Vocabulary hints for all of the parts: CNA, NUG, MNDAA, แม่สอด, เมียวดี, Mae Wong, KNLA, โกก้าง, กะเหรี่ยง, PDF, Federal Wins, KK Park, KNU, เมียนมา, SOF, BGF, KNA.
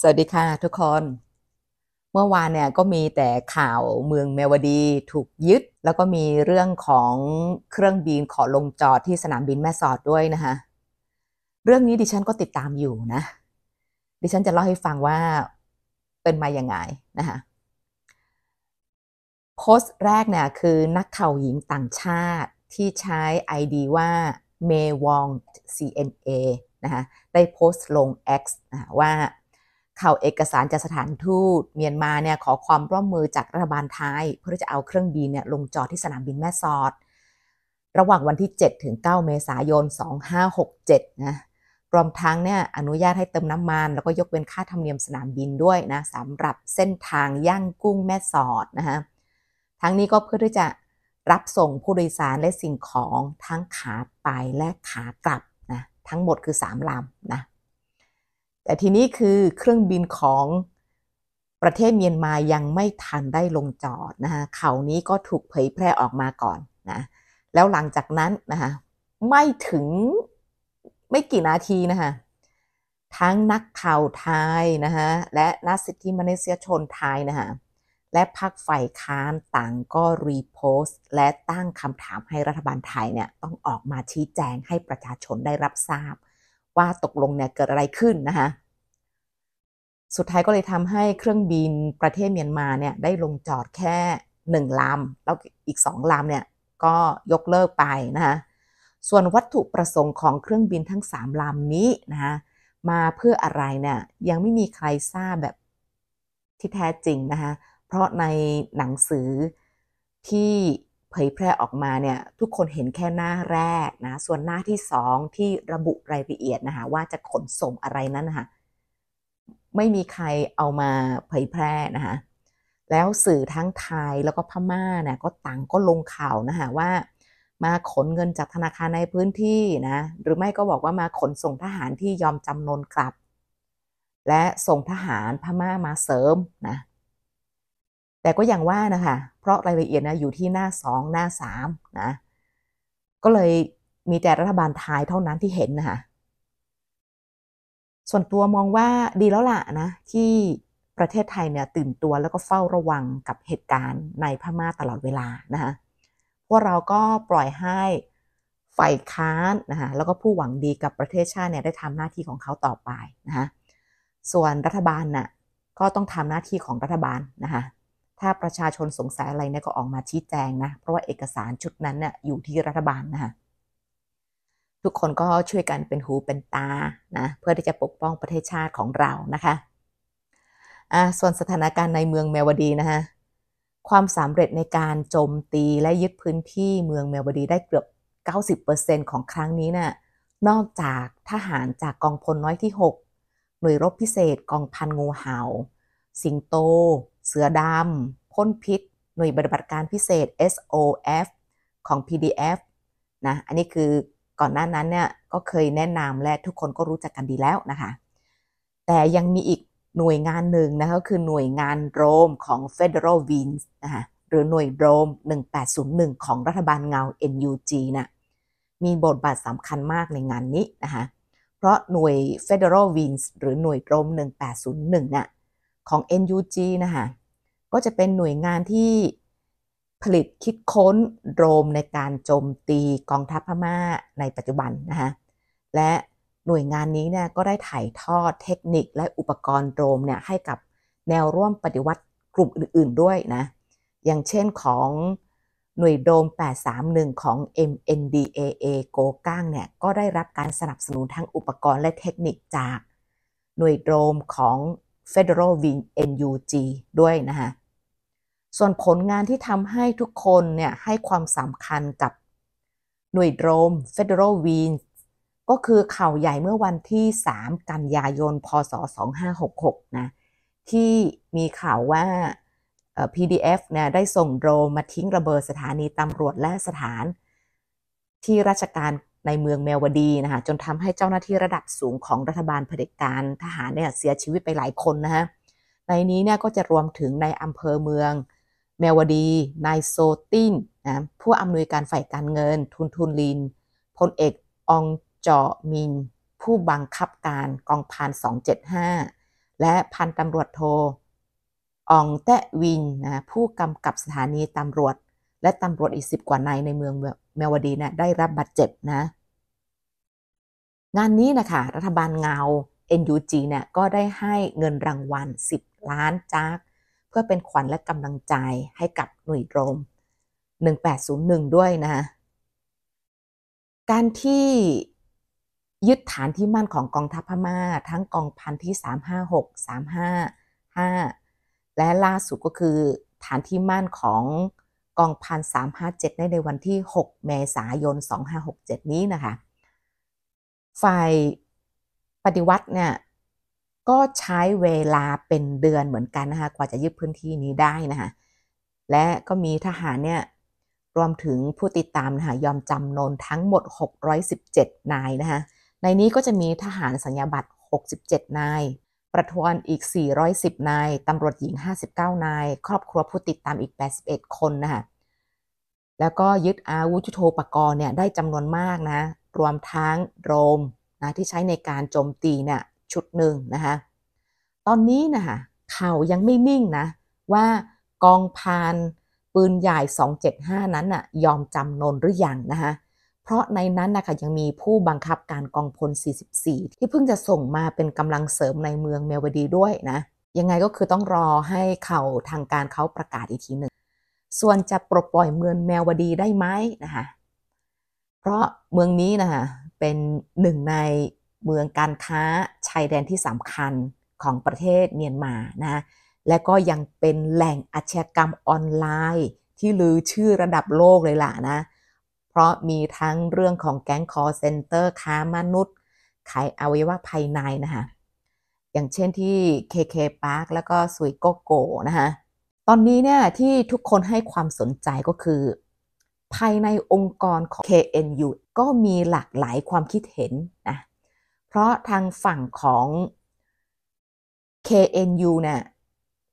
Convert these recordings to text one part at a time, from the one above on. สวัสดีค่ะทุกคนเมื่อวานเนี่ยก็มีแต่ข่าวเมืองเมวดีถูกยึดแล้วก็มีเรื่องของเครื่องบินขอลงจอดที่สนามบินแม่สอดด้วยนะคะเรื่องนี้ดิฉันก็ติดตามอยู่นะดิฉันจะเล่าให้ฟังว่าเป็นมาอย่างไงนะคะโพสต์แรกเนี่ยคือนักข่าวหญิงต่างชาติที่ใช้ ID ว่า Mae Wong CNA นะคะได้โพสต์ลง X ว่าข่าวเอกสารจากสถานทูตเมียนมาเนี่ยขอความร่วมมือจากรัฐบาลไทยเพื่อจะเอาเครื่องบินเนี่ยลงจอดที่สนามบินแม่สอดระหว่างวันที่ 7-9 เมษายน 2567 นะรวมทั้งเนี่ยอนุญาตให้เติมน้ำมันแล้วก็ยกเว้นค่าธรรมเนียมสนามบินด้วยนะสำหรับเส้นทางย่างกุ้งแม่สอดนะฮะทั้งนี้ก็เพื่อที่จะรับส่งผู้โดยสารและสิ่งของทั้งขาไปและขากลับนะทั้งหมดคือ3ลำนะแต่ทีนี้คือเครื่องบินของประเทศเมียนมายังไม่ทันได้ลงจอดนะคะข่าวนี้ก็ถูกเผยแพร่ออกมาก่อนนะแล้วหลังจากนั้นนะคะไม่ถึงไม่กี่นาทีนะคะทั้งนักข่าวไทยนะคะและนักสิทธิมนุษยชนไทยนะคะและพรรคฝ่ายค้านต่างก็รีโพสต์และตั้งคำถามให้รัฐบาลไทยเนี่ยต้องออกมาชี้แจงให้ประชาชนได้รับทราบว่าตกลงเนี่ยเกิดอะไรขึ้นนะคะสุดท้ายก็เลยทำให้เครื่องบินประเทศเมียนมาเนี่ยได้ลงจอดแค่1ลำแล้วอีก2ลำเนี่ยก็ยกเลิกไปนะคะส่วนวัตถุประสงค์ของเครื่องบินทั้ง3ลำนี้นะคะมาเพื่ออะไรเนี่ยยังไม่มีใครทราบแบบที่แท้จริงนะคะเพราะในหนังสือที่เผยแพร่ออกมาเนี่ยทุกคนเห็นแค่หน้าแรกนะส่วนหน้าที่2ที่ระบุรายละเอียดนะคะว่าจะขนส่งอะไรนั้นนะคะไม่มีใครเอามาเผยแพร่นะคะแล้วสื่อทั้งไทยแล้วก็พม่าเนี่ยก็ต่างก็ลงข่าวนะคะว่ามาขนเงินจากธนาคารในพื้นที่นะหรือไม่ก็บอกว่ามาขนส่งทหารที่ยอมจำนนกลับและส่งทหารพม่ามาเสริมนะแต่ก็อย่างว่านะคะเพราะรายละเอียดนะอยู่ที่หน้า2หน้า3นะก็เลยมีแต่รัฐบาลไทยเท่านั้นที่เห็นนะคะส่วนตัวมองว่าดีแล้วล่ะนะที่ประเทศไทยเนี่ยตื่นตัวแล้วก็เฝ้าระวังกับเหตุการณ์ในพม่าตลอดเวลานะคะพวกเราก็ปล่อยให้ฝ่ายค้านนะคะแล้วก็ผู้หวังดีกับประเทศชาติเนี่ยได้ทำหน้าที่ของเขาต่อไปนะคะส่วนรัฐบาลน่ะก็ต้องทำหน้าที่ของรัฐบาลนะคะถ้าประชาชนสงสัยอะไรเนี่ยก็ออกมาชี้แจงนะเพราะว่าเอกสารชุดนั้นเนี่ยอยู่ที่รัฐบาลนะคะทุกคนก็ช่วยกันเป็นหูเป็นตานะเพื่อที่จะปกป้องประเทศชาติของเรานะคะส่วนสถานการณ์ในเมืองเมวดีนะคะความสำเร็จในการโจมตีและยึดพื้นที่เมืองเมวดีได้เกือบ 90% ของครั้งนี้น่ะนอกจากทหารจากกองพลน้อยที่6หน่วยรบพิเศษกองพันงูเห่าสิงโตเสือดำพ่นพิษหน่วยปฏิบัติการพิเศษ SOF ของ PDF นะอันนี้คือก่อนหน้านั้นเนี่ยก็เคยแนะนำและทุกคนก็รู้จักกันดีแล้วนะคะแต่ยังมีอีกหน่วยงานหนึ่งนะคะก็คือหน่วยงานโดมของ Federal Wins นะคะหรือหน่วยโดม1801ของรัฐบาลเงา NUG นะมีบทบาทสำคัญมากในงานนี้นะคะเพราะหน่วย Federal Wins หรือหน่วยโดม1801นะของ NUG นะคะก็จะเป็นหน่วยงานที่ผลิตคิดค้นโดรนในการโจมตีกองทัพพม่าในปัจจุบันนะคะและหน่วยงานนี้เนี่ยก็ได้ถ่ายทอดเทคนิคและอุปกรณ์โดรนเนี่ยให้กับแนวร่วมปฏิวัติกลุ่มอื่นๆด้วยนะอย่างเช่นของหน่วยโดรน831ของ MNDAA โกก้างเนี่ยก็ได้รับการสนับสนุนทั้งอุปกรณ์และเทคนิคจากหน่วยโดรนของFederal Wing NUG ด้วยนะคะส่วนผลงานที่ทำให้ทุกคนเนี่ยให้ความสำคัญกับหน่วยโดรน Federal Wing ก็คือข่าวใหญ่เมื่อวันที่3กันยายนพศ2566นะที่มีข่าวว่า PDF เนี่ยได้ส่งโดรนมาทิ้งระเบิดสถานีตำรวจและสถานที่ราชการในเมืองเมวดีนะคะจนทำให้เจ้าหน้าที่ระดับสูงของรัฐบาลเผด็จการทหารเนี่ยเสียชีวิตไปหลายคนนะคะในนี้เนี่ยก็จะรวมถึงในอำเภอเมืองเมวดีนายโซตินนะผู้อำนวยการฝ่ายการเงินทุนลินพลเอกองจอมินผู้บังคับการกองพัน275 และพันตำรวจโทองแตะวินนะผู้กำกับสถานีตำรวจและตำรวจอีก10กว่านายในเมืองเมวดีนะได้รับบาดเจ็บนะงานนี้นะคะรัฐบาลเงา NUG เนี่ยก็ได้ให้เงินรางวัล10 ล้านจากเพื่อเป็นขวัญและกำลังใจให้กับหน่วยโรม1801ด้วยนะการที่ยึดฐานที่มั่นของกองทัพพม่าทั้งกองพันที่356 355และล่าสุดก็คือฐานที่มั่นของกองพัน357ได้ในวันที่6 เมษายน 2567นี้นะคะฝ่ายปฏิวัติเนี่ยก็ใช้เวลาเป็นเดือนเหมือนกันนะคะกว่าจะยึดพื้นที่นี้ได้นะคะและก็มีทหารเนี่ยรวมถึงผู้ติดตามนะคะยอมจำนนทั้งหมด617นายนะคะในนี้ก็จะมีทหารสัญญาบัตร67นายประทวนอีก410นายตำรวจหญิง59นายครอบครัวผู้ติดตามอีก81คนนะคะแล้วก็ยึดอาวุธยุทโธปกรณ์เนี่ยได้จำนวนมากนะรวมทั้งโดรนนะที่ใช้ในการโจมตีเนี่ยชุดหนึ่งนะคะตอนนี้นะคะข่าวยังไม่นิ่งนะว่ากองพันปืนใหญ่275นั้นน่ะยอมจำนนหรือยังนะคะเพราะในนั้นนะคะยังมีผู้บังคับการกองพล44ที่เพิ่งจะส่งมาเป็นกำลังเสริมในเมืองเมวดีด้วยนะยังไงก็คือต้องรอให้ข่าวทางการเขาประกาศอีกทีหนึ่งส่วนจะปลดปล่อยเมืองเมวดีได้ไหมนะคะเพราะเมืองนี้นะคะเป็นหนึ่งในเมืองการค้าชายแดนที่สำคัญของประเทศเมียนมานะและก็ยังเป็นแหล่งอาชญากรรมออนไลน์ที่ลือชื่อระดับโลกเลยล่ะนะเพราะมีทั้งเรื่องของแก๊งคอลเซ็นเตอร์ค้ามนุษย์ขายอวัยวะภายในนะคะอย่างเช่นที่ KK Park แล้วก็ซุยโกโกนะคะตอนนี้เนี่ยที่ทุกคนให้ความสนใจก็คือภายในองค์กรของ KNU ก็มีหลากหลายความคิดเห็นนะเพราะทางฝั่งของ KNU เนี่ย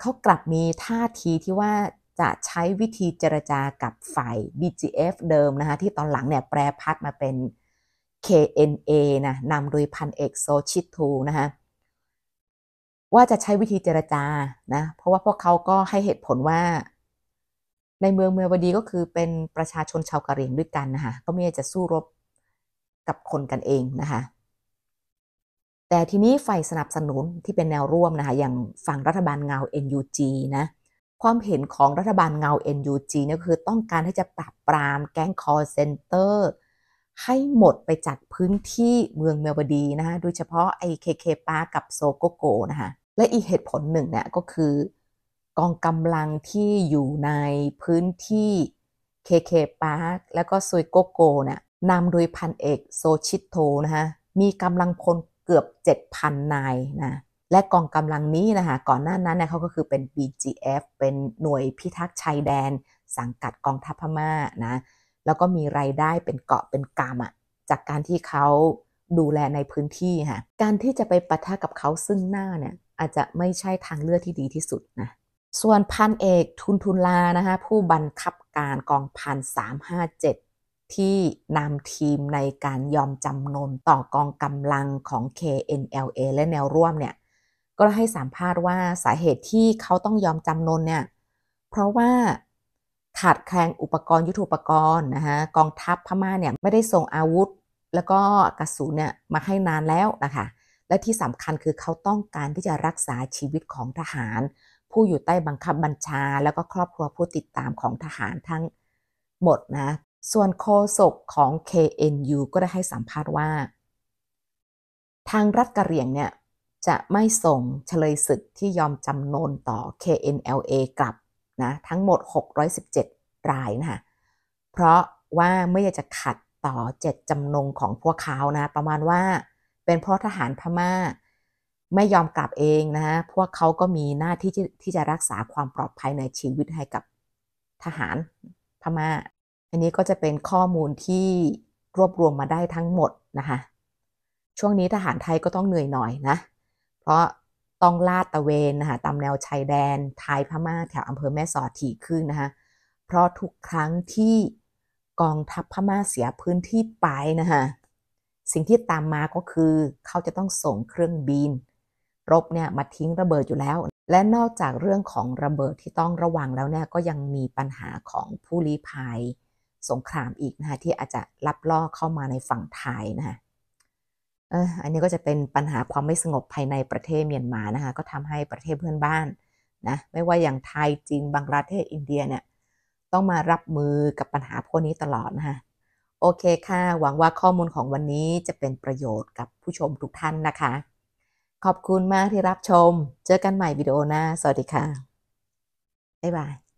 เขากลับมีท่าทีที่ว่าจะใช้วิธีเจรจากับฝ่าย BGF เดิมนะคะที่ตอนหลังเนี่ยแปรพัดมาเป็น KNA นะนำโดยพันเอกโซชิทูนะคะว่าจะใช้วิธีเจรจานะเพราะว่าพวกเขาก็ให้เหตุผลว่าในเมืองเมวดีก็คือเป็นประชาชนชาวกะเหรี่ยงด้วยกันนะคะก็ไม่จะสู้รบกับคนกันเองนะคะแต่ทีนี้ฝ่ายสนับสนุนที่เป็นแนวร่วมนะคะอย่างฝั่งรัฐบาลเงา NUG นะความเห็นของรัฐบาลเงา NUG เนี่ยคือต้องการที่จะปราบปรามแก๊งคอลเซ็นเตอร์ให้หมดไปจากพื้นที่เมืองเมวดีนะคะโดยเฉพาะไอ้ KK Park กับโซโกโกนะคะและอีกเหตุผลหนึ่งเนี่ยก็คือกองกำลังที่อยู่ในพื้นที่ KK Park แล้วก็ซุยโกโกเนี่ยนำโดยพันเอกโซชิโตนะคะมีกำลังพลเกือบ 7,000 นายนะและกองกำลังนี้นะคะก่อนหน้านั้นเนี่ยเขาก็คือเป็น BGF เป็นหน่วยพิทักษ์ชายแดนสังกัดกองทัพพม่านะแล้วก็มีรายได้เป็นเกาะเป็นกำอ่ะจากการที่เขาดูแลในพื้นที่ค่ะการที่จะไปปะทะกับเขาซึ่งหน้าเนี่ยอาจจะไม่ใช่ทางเลือกที่ดีที่สุดนะส่วนพันเอกทุนลานะคะผู้บังคับการกองพัน357ที่นำทีมในการยอมจำนนต่อกองกำลังของ KNLA และแนวร่วมเนี่ยก็ให้สัมภาษณ์ว่าสาเหตุที่เขาต้องยอมจำนนเนี่ยเพราะว่าขาดแคลนอุปกรณ์ยุทโธปกรณ์นะคะกองทัพพม่าเนี่ยไม่ได้ส่งอาวุธแล้วก็กระสุนเนี่ยมาให้นานแล้วนะคะและที่สำคัญคือเขาต้องการที่จะรักษาชีวิตของทหารผู้อยู่ใต้บังคับบัญชาแล้วก็ครอบครัวผู้ติดตามของทหารทั้งหมดนะส่วนโฆษกของ KNU ก็ได้ให้สัมภาษณ์ว่าทางรัฐกะเหรี่ยงเนี่ยจะไม่ส่งเฉลยศึกที่ยอมจำนนต่อ KNLA กลับนะทั้งหมด617รายนะคะเพราะว่าไม่อยากจะขัดต่อเจตจำนงของพวกเขานะประมาณว่าเป็นเพราะทหารพม่าไม่ยอมกลับเองนะพวกเขาก็มีหน้าที่จะรักษาความปลอดภัยในชีวิตให้กับทหารพม่าอันนี้ก็จะเป็นข้อมูลที่รวบรวมมาได้ทั้งหมดนะคะช่วงนี้ทหารไทยก็ต้องเหนื่อยหน่อยนะเพราะต้องลาดตระเวนนะคะตามแนวชายแดนไทยพม่าแถวอำเภอแม่สอดถี่ขึ้นนะคะเพราะทุกครั้งที่กองทัพพม่าเสียพื้นที่ไปนะคะสิ่งที่ตามมาก็คือเขาจะต้องส่งเครื่องบิน รบเนี่ยมาทิ้งระเบิดอยู่แล้วและนอกจากเรื่องของระเบิดที่ต้องระวังแล้วเนี่ยก็ยังมีปัญหาของผู้ลี้ภัยสงครามอีกนะคะที่อาจจะลับล่อเข้ามาในฝั่งไทยนะคะอันนี้ก็จะเป็นปัญหาความไม่สงบภายในประเทศเมียนมานะคะก็ทำให้ประเทศเพื่อนบ้านนะไม่ว่าอย่างไทยจีนบังกลาเทศอินเดียเนี่ยต้องมารับมือกับปัญหาพวกนี้ตลอดนะคะโอเคค่ะหวังว่าข้อมูลของวันนี้จะเป็นประโยชน์กับผู้ชมทุกท่านนะคะขอบคุณมากที่รับชมเจอกันใหม่วิดีโอหน้าสวัสดีค่ะบ๊ายบาย